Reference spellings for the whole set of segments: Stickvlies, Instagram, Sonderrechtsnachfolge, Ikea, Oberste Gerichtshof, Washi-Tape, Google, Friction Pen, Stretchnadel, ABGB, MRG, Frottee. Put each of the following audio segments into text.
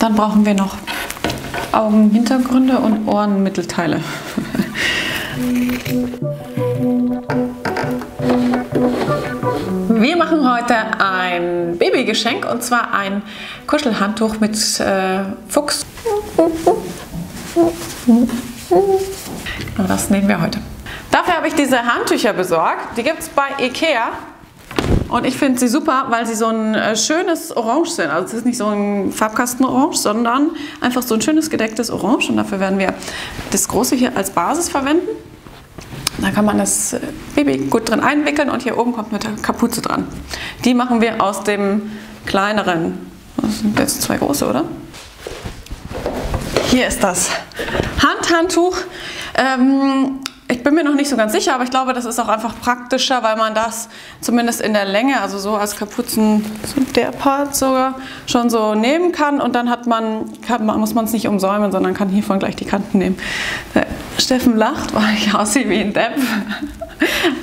Dann brauchen wir noch Augenhintergründe und Ohrenmittelteile. Wir machen heute ein Babygeschenk und zwar ein Kuschelhandtuch mit Fuchs. Und das nähen wir heute. Dafür habe ich diese Handtücher besorgt. Die gibt es bei Ikea. Und ich finde sie super, weil sie so ein schönes Orange sind. Also es ist nicht so ein Farbkasten-Orange, sondern einfach so ein schönes gedecktes Orange. Und dafür werden wir das große hier als Basis verwenden. Da kann man das Baby gut drin einwickeln und hier oben kommt eine Kapuze dran. Die machen wir aus dem kleineren. Das sind jetzt zwei große, oder? Hier ist das Handtuch. Ich bin mir noch nicht so ganz sicher, aber ich glaube, das ist auch einfach praktischer, weil man das zumindest in der Länge, also so als Kapuzen, so der Part sogar, schon so nehmen kann. Und dann hat man, muss man es nicht umsäumen, sondern kann hiervon gleich die Kanten nehmen. Der Steffen lacht, weil ich aussehe wie ein Depp.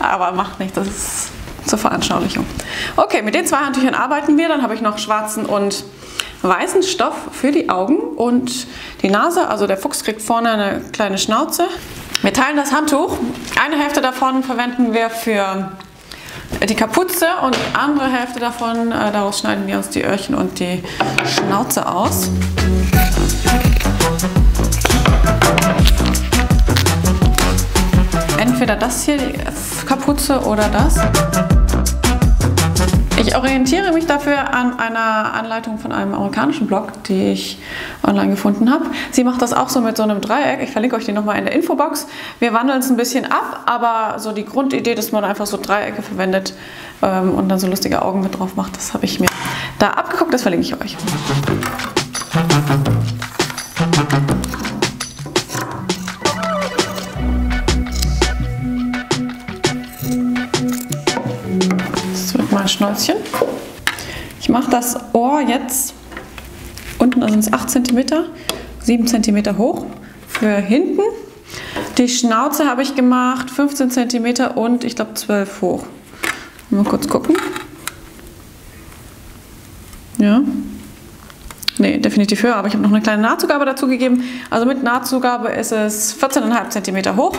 Aber macht nichts, das ist zur Veranschaulichung. Okay, mit den zwei Handtüchern arbeiten wir. Dann habe ich noch schwarzen und weißen Stoff für die Augen und die Nase. Also der Fuchs kriegt vorne eine kleine Schnauze. Wir teilen das Handtuch. Eine Hälfte davon verwenden wir für die Kapuze und die andere Hälfte davon, daraus schneiden wir uns die Öhrchen und die Schnauze aus. Entweder das hier, die Kapuze, oder das. Ich orientiere mich dafür an einer Anleitung von einem amerikanischen Blog, die ich online gefunden habe. Sie macht das auch so mit so einem Dreieck. Ich verlinke euch die nochmal in der Infobox. Wir wandeln es ein bisschen ab, aber so die Grundidee, dass man einfach so Dreiecke verwendet und dann so lustige Augen mit drauf macht, das habe ich mir da abgeguckt. Das verlinke ich euch. Schnäuzchen. Ich mache das Ohr jetzt unten, also sind es 8 cm, 7 cm hoch für hinten. Die Schnauze habe ich gemacht 15 cm und ich glaube 12 hoch. Mal kurz gucken. Ja. Ne, definitiv höher, aber ich habe noch eine kleine Nahtzugabe dazu gegeben. Also mit Nahtzugabe ist es 14,5 cm hoch.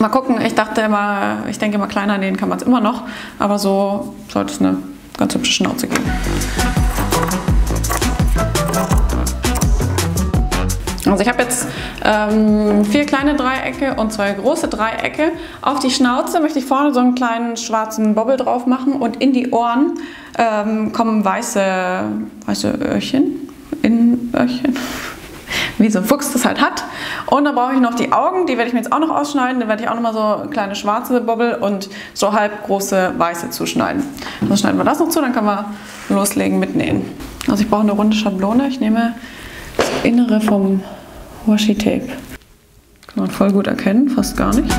Mal gucken, ich denke immer kleiner nähen kann man es immer noch, aber so sollte es eine ganz hübsche Schnauze geben. Also ich habe jetzt 4 kleine Dreiecke und 2 große Dreiecke. Auf die Schnauze möchte ich vorne so einen kleinen schwarzen Bobbel drauf machen und in die Ohren kommen weiße Öhrchen, Innenöhrchen. Wie so ein Fuchs das halt hat. Und dann brauche ich noch die Augen, die werde ich mir jetzt auch noch ausschneiden. Dann werde ich auch nochmal so kleine schwarze Bobbel und so halb große weiße zuschneiden. Dann schneiden wir das noch zu, dann können wir loslegen mit Nähen. Also ich brauche eine runde Schablone. Ich nehme das Innere vom Washi-Tape. Kann man voll gut erkennen, fast gar nicht.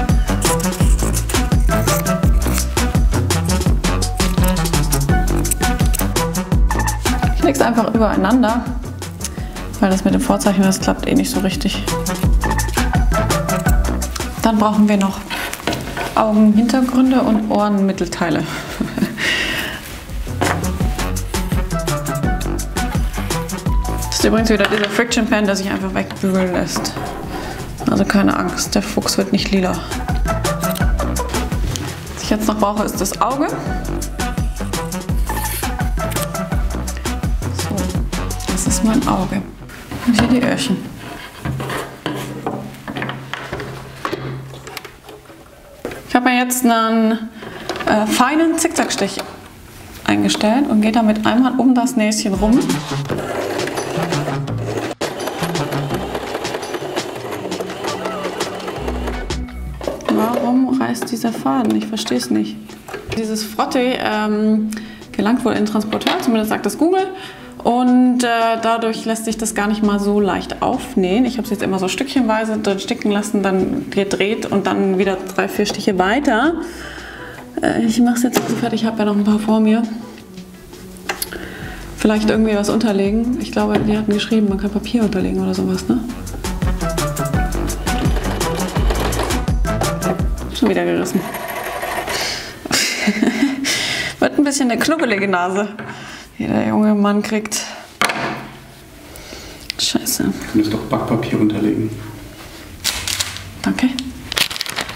Ich lege es einfach übereinander. Weil das mit dem Vorzeichnen, das klappt eh nicht so richtig. Dann brauchen wir noch Augenhintergründe und Ohrenmittelteile. Das ist übrigens wieder dieser Friction Pen, der sich einfach wegbügeln lässt. Also keine Angst, der Fuchs wird nicht lila. Was ich jetzt noch brauche, ist das Auge. So, das ist mein Auge. Und hier die Öhrchen. Ich habe mir jetzt einen feinen Zickzackstich eingestellt und gehe damit einmal um das Näschen rum. Warum reißt dieser Faden? Ich verstehe es nicht. Dieses Frottee gelangt wohl in den Transporteur, zumindest sagt das Google. Und dadurch lässt sich das gar nicht mal so leicht aufnähen. Ich habe es jetzt immer so stückchenweise drin stecken lassen, dann gedreht und dann wieder 3-4 Stiche weiter. Ich mache es jetzt so fertig, ich habe ja noch ein paar vor mir. Vielleicht irgendwie was unterlegen. Ich glaube, die hatten geschrieben, man kann Papier unterlegen oder sowas, ne? Schon wieder gerissen. Wird ein bisschen eine knubbelige Nase. Jeder junge Mann kriegt Scheiße. Du könntest doch Backpapier unterlegen. Danke.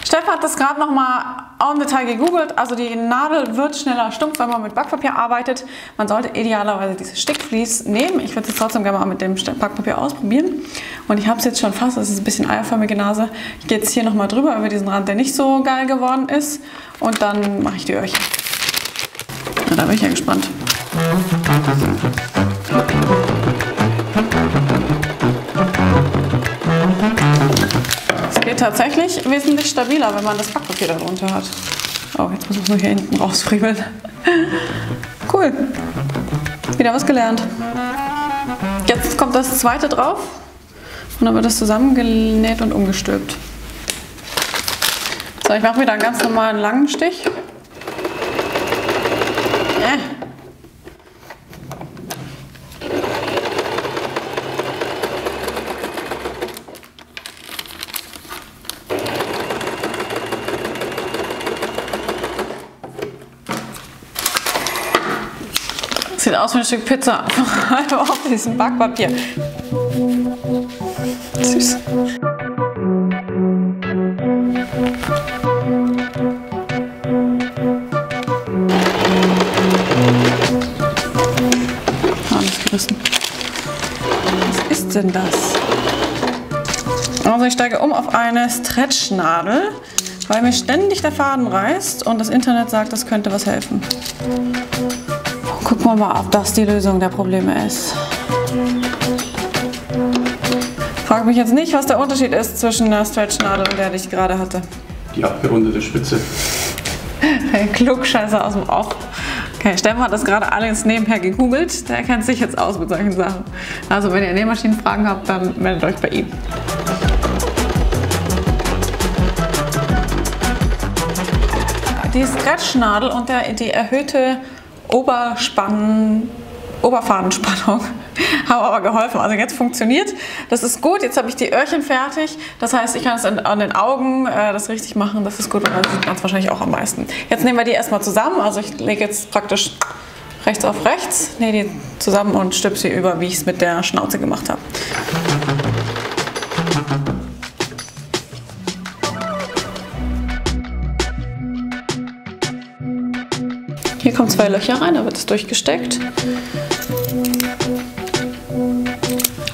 Steff hat das gerade nochmal en Detail gegoogelt. Also die Nadel wird schneller stumpf, wenn man mit Backpapier arbeitet. Man sollte idealerweise diese Stickvlies nehmen. Ich würde es trotzdem gerne mal mit dem Backpapier ausprobieren. Und ich habe es jetzt schon fast. Es ist ein bisschen eierförmige Nase. Ich gehe jetzt hier nochmal drüber über diesen Rand, der nicht so geil geworden ist. Und dann mache ich die Öhrchen. Na, da bin ich ja gespannt. Tatsächlich wesentlich stabiler, wenn man das Backpapier darunter hat. Oh, jetzt muss man hier hinten rausfriemeln. Cool. Wieder was gelernt. Jetzt kommt das zweite drauf und dann wird das zusammengenäht und umgestülpt. So, ich mache wieder einen ganz normalen langen Stich. Sieht aus wie ein Stück Pizza, einfach auf diesem Backpapier. Süß. Alles gerissen. Was ist denn das? Also ich steige um auf eine Stretchnadel, weil mir ständig der Faden reißt und das Internet sagt, das könnte was helfen. Gucken wir mal, ob das die Lösung der Probleme ist. Frag mich jetzt nicht, was der Unterschied ist zwischen der Stretchnadel und der, die ich gerade hatte. Die abgerundete Spitze. Hey, Klugscheißer aus dem Off. Okay, Steffen hat das gerade alles nebenher gegoogelt. Der kennt sich jetzt aus mit solchen Sachen. Also wenn ihr Nähmaschinenfragen habt, dann meldet euch bei ihm. Die Stretchnadel und die erhöhte Oberfadenspannung haben aber geholfen. Also jetzt funktioniert. Das ist gut. Jetzt habe ich die Öhrchen fertig. Das heißt, ich kann es an den Augen das richtig machen. Das ist gut und dann sieht man es wahrscheinlich auch am meisten. Jetzt nehmen wir die erstmal zusammen. Also ich lege jetzt praktisch rechts auf rechts, nähe die zusammen und stülpe sie über, wie ich es mit der Schnauze gemacht habe. Hier kommen zwei Löcher rein, da wird es durchgesteckt.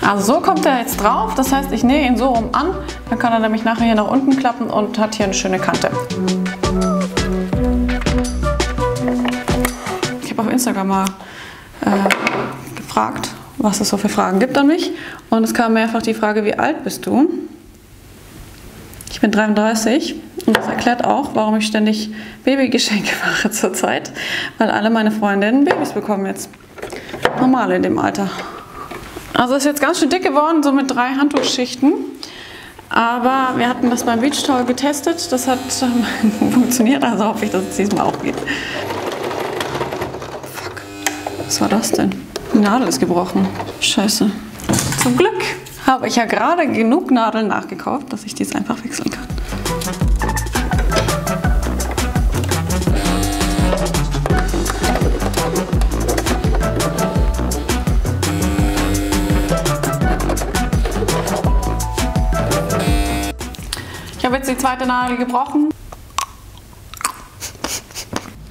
Also so kommt er jetzt drauf, das heißt, ich nähe ihn so rum an, dann kann er nämlich nachher hier nach unten klappen und hat hier eine schöne Kante. Ich habe auf Instagram mal gefragt, was es so für Fragen gibt an mich und es kam mehrfach die Frage, wie alt bist du? Ich bin 33 und das erklärt auch, warum ich ständig Babygeschenke mache zurzeit, weil alle meine Freundinnen Babys bekommen jetzt. Normal in dem Alter. Also ist jetzt ganz schön dick geworden, so mit 3 Handtuchschichten. Aber wir hatten das beim Beach-Towel getestet, das hat funktioniert, also hoffe ich, dass es diesmal auch geht. Fuck, was war das denn? Die Nadel ist gebrochen. Scheiße. Zum Glück habe ich ja gerade genug Nadeln nachgekauft, dass ich die jetzt einfach wechseln kann. Ich habe jetzt die zweite Nadel gebrochen.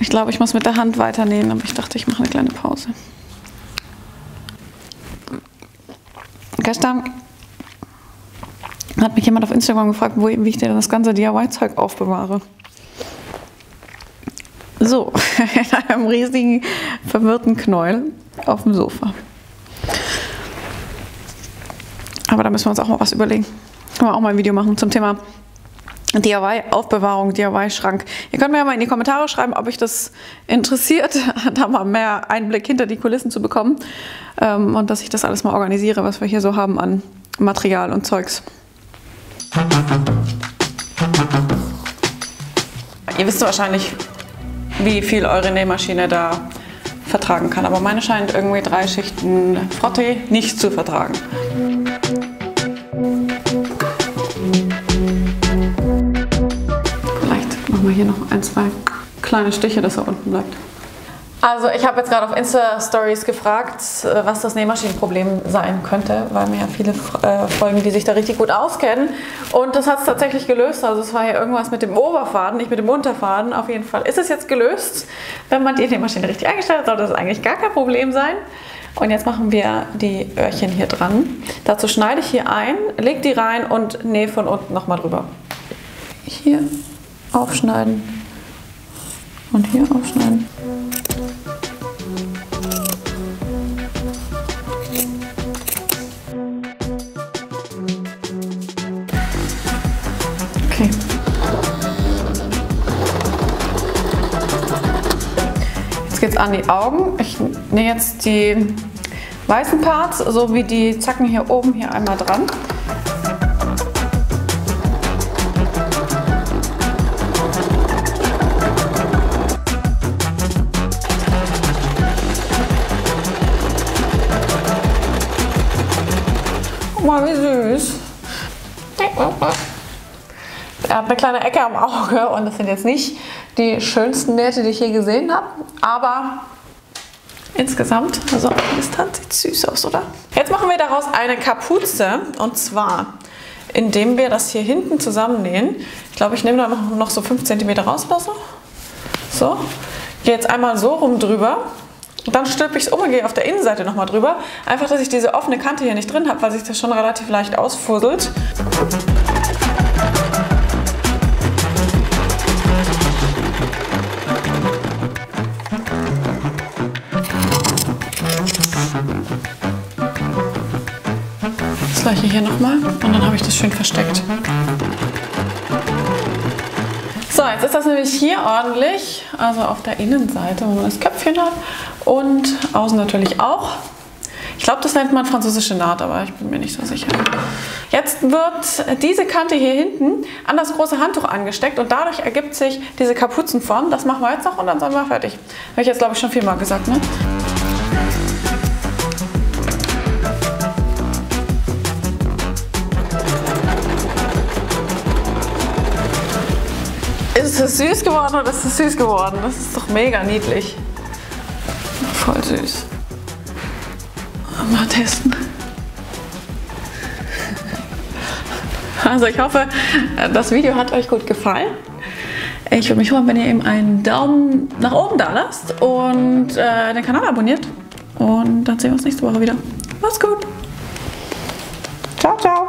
Ich glaube, ich muss mit der Hand weiter nähen, aber ich dachte, ich mache eine kleine Pause. Gestern hat mich jemand auf Instagram gefragt, wie ich denn das ganze DIY-Zeug aufbewahre. So, in einem riesigen, verwirrten Knäuel auf dem Sofa. Aber da müssen wir uns auch mal was überlegen. Können wir auch mal ein Video machen zum Thema DIY-Aufbewahrung, DIY-Schrank. Ihr könnt mir ja mal in die Kommentare schreiben, ob euch das interessiert, da mal mehr Einblick hinter die Kulissen zu bekommen und dass ich das alles mal organisiere, was wir hier so haben an Material und Zeugs. Ihr wisst wahrscheinlich, wie viel eure Nähmaschine da vertragen kann, aber meine scheint irgendwie 3 Schichten Frottee nicht zu vertragen. Hier noch ein, 2 kleine Stiche, dass er unten bleibt. Also ich habe jetzt gerade auf Insta-Stories gefragt, was das Nähmaschinenproblem sein könnte, weil mir ja viele folgen, die sich da richtig gut auskennen. Und das hat es tatsächlich gelöst. Also es war ja irgendwas mit dem Oberfaden, nicht mit dem Unterfaden. Auf jeden Fall ist es jetzt gelöst. Wenn man die Nähmaschine richtig eingestellt hat, sollte das eigentlich gar kein Problem sein. Und jetzt machen wir die Öhrchen hier dran. Dazu schneide ich hier ein, lege die rein und nähe von unten nochmal drüber. Hier aufschneiden und hier aufschneiden. Okay. Jetzt geht's an die Augen. Ich nehme jetzt die weißen Parts sowie die Zacken hier oben hier einmal dran. Guck mal, wie süß. Er hat eine kleine Ecke am Auge und das sind jetzt nicht die schönsten Nähte, die ich je gesehen habe, aber insgesamt, also auf Distanz, sieht süß aus, oder? Jetzt machen wir daraus eine Kapuze und zwar, indem wir das hier hinten zusammennähen. Ich glaube, ich nehme da noch so 5 cm raus oder so. So, gehe jetzt einmal so rum drüber. Und dann stülpe ich es um und gehe auf der Innenseite nochmal drüber. Einfach, dass ich diese offene Kante hier nicht drin habe, weil sich das schon relativ leicht ausfusselt. Das gleiche hier nochmal und dann habe ich das schön versteckt. So, jetzt ist das nämlich hier ordentlich, also auf der Innenseite, wo man das Köpfchen hat und außen natürlich auch. Ich glaube, das nennt man französische Naht, aber ich bin mir nicht so sicher. Jetzt wird diese Kante hier hinten an das große Handtuch angesteckt und dadurch ergibt sich diese Kapuzenform. Das machen wir jetzt noch und dann sind wir fertig. Habe ich jetzt, glaube ich, schon viermal gesagt, ne? Ist es süß geworden oder ist es süß geworden? Das ist doch mega niedlich. Voll süß. Mal testen. Also ich hoffe, das Video hat euch gut gefallen. Ich würde mich freuen, wenn ihr eben einen Daumen nach oben da lasst und den Kanal abonniert. Und dann sehen wir uns nächste Woche wieder. Macht's gut. Ciao, ciao.